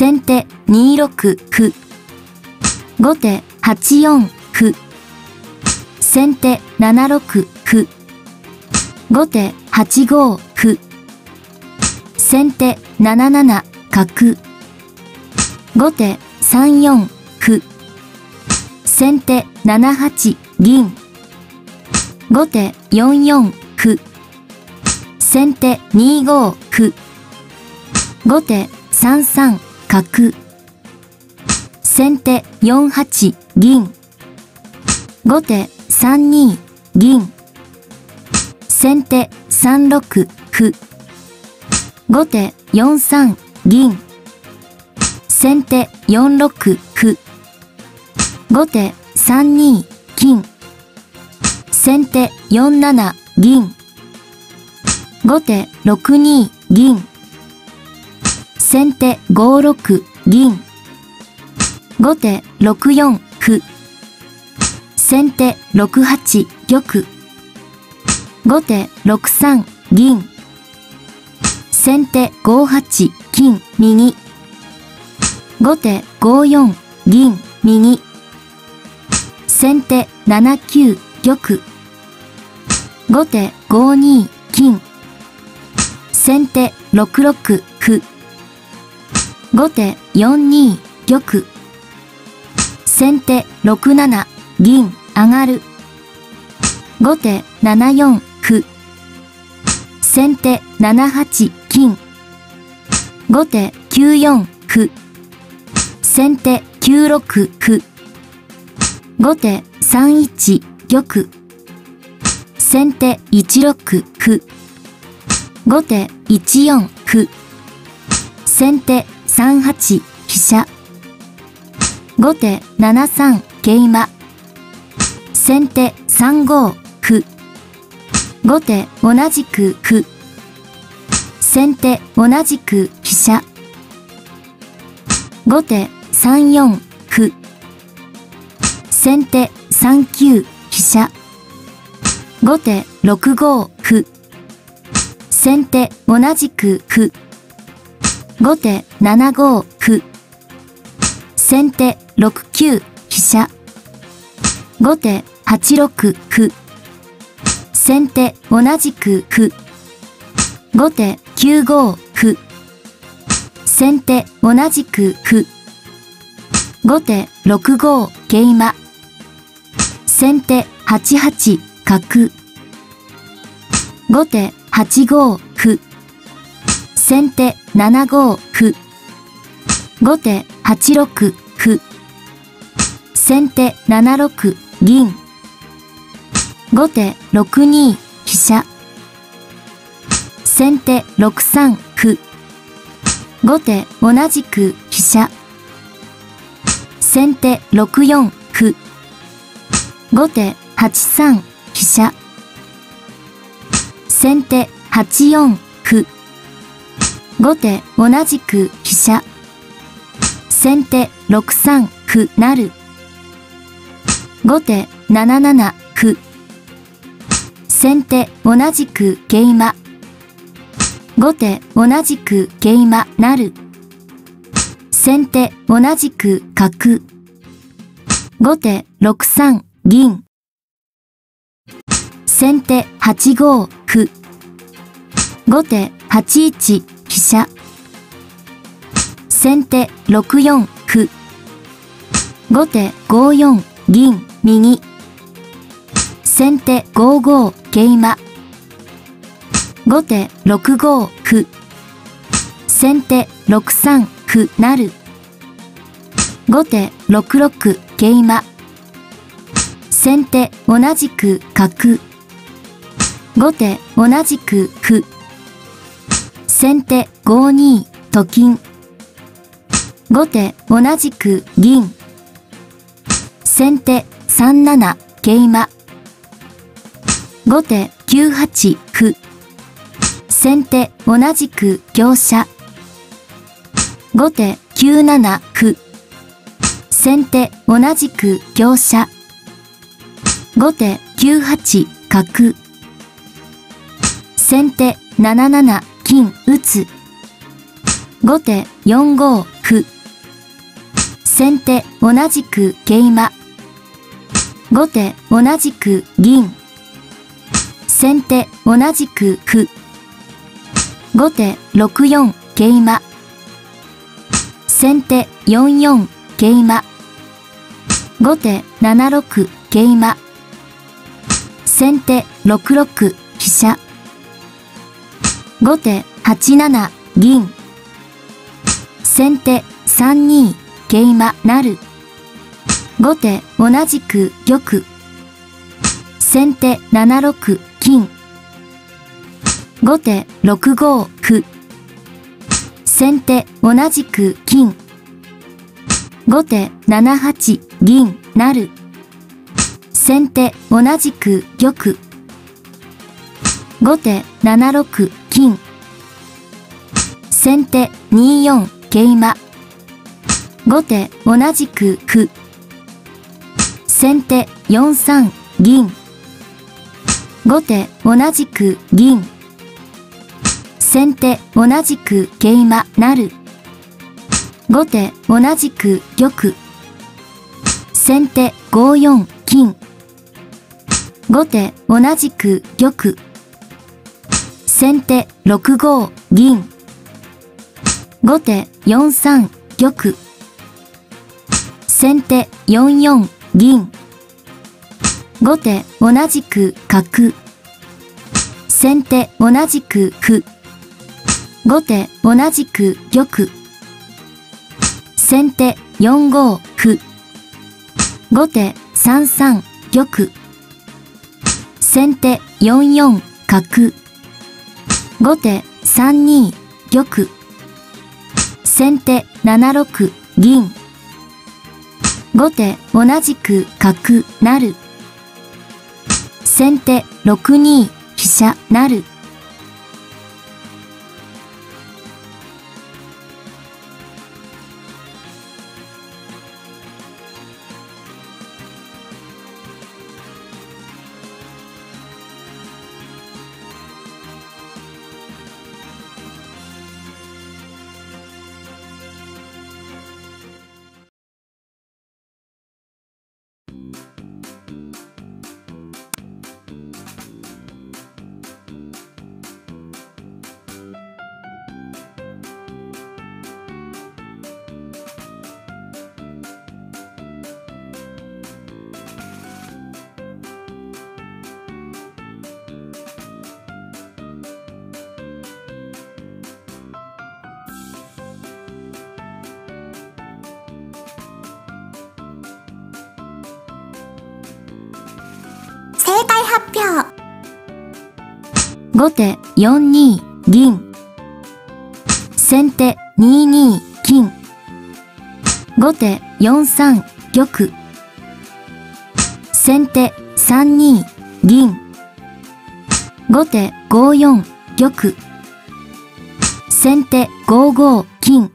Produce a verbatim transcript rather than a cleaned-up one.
先手にろく歩、後手はちよん歩、先手ななろく歩、後手はちご歩、先手なななな角、後手さんよん歩、先手ななはち銀、後手よんよん歩、先手にご歩、後手さんさん角、先手よんはち銀、後手さんに銀、先手さんろく歩、後手よんさん銀、先手よんろく歩、後手さんに金、先手よんなな銀、後手ろくに銀、先手ごろく銀、後手ろくよん歩、先手ろくはち玉、後手ろくさん銀、先手ごはち金右、後手ごよん銀右、先手ななきゅう玉、後手ごに金、先手ろくろく歩、後手よんに玉、先手ろくなな銀上がる、後手ななよん歩、先手ななはち金、後手きゅうよん歩、先手きゅうろく歩、後手さんいち玉、先手いちろく歩、後手いちよん歩、先手さんはち飛車、後手ななさん桂馬、先手さんご歩、後手同じく歩、先手同じく飛車、後手さんよん歩、先手さんきゅう飛車、後手ろくご歩、先手同じく歩、後手ななご歩、先手ろくきゅう飛車、後手はちろく歩、先手同じく歩、後手きゅうご歩、先手同じく歩、後手ろくご桂馬、先手はちはち角、後手はちご歩、先手ななご歩、後手はちろく歩、先手ななろく銀、後手ろくに飛車、先手ろくさん歩、後手同じく飛車、先手ろくよん歩、後手はちさん飛車、先手はちよん歩、後手同じく飛車、先手ろくさん歩なる、後手なななな歩、先手同じく桂馬、後手同じく桂馬なる、先手同じく角、後手ろくさん銀、先手はちご歩、後手はちいち飛車、先手ろくよん歩、後手ごよん銀右、先手ごご桂馬、後手ろくご歩、先手ろくさん歩なる、後手ろくろく桂馬、先手同じく角、後手同じく歩、先手ごにと金、後手同じく銀、先手さんなな桂馬、後手きゅうはち歩、先手同じく香車、後手きゅうなな歩、先手同じく香車、後手きゅうはち角、先手なななな金打つ、後手よんご歩、先手同じく桂馬。後手同じく銀。先手同じく歩。後手ろくよん桂馬。先手よんよん桂馬。後手ななろく桂馬。先手ろくろく飛車。後手はちなな銀。先手さんに桂馬なる。後手同じく玉。先手ななろく金。後手ろくご歩。先手同じく金。後手ななはち銀なる。先手同じく玉。後手ななろく金。先手によん桂馬。後手同じく歩。先手よんさん銀。後手同じく銀。先手同じく桂馬なる。後手同じく玉。先手ごよん金。後手同じく玉。先手ろくご銀。後手よんさん玉。先手よんよん銀。後手同じく角。先手同じく歩。後手同じく玉。先手よんご歩。後手さんさん玉。先手よんよん角。後手さんに玉。先手ななろく銀。後手同じく角なる。先手ろくに飛車なる。正解発表。後手よんに銀。先手にに金。後手よんさん玉。先手さんに銀。後手ごよん玉。先手ごご金。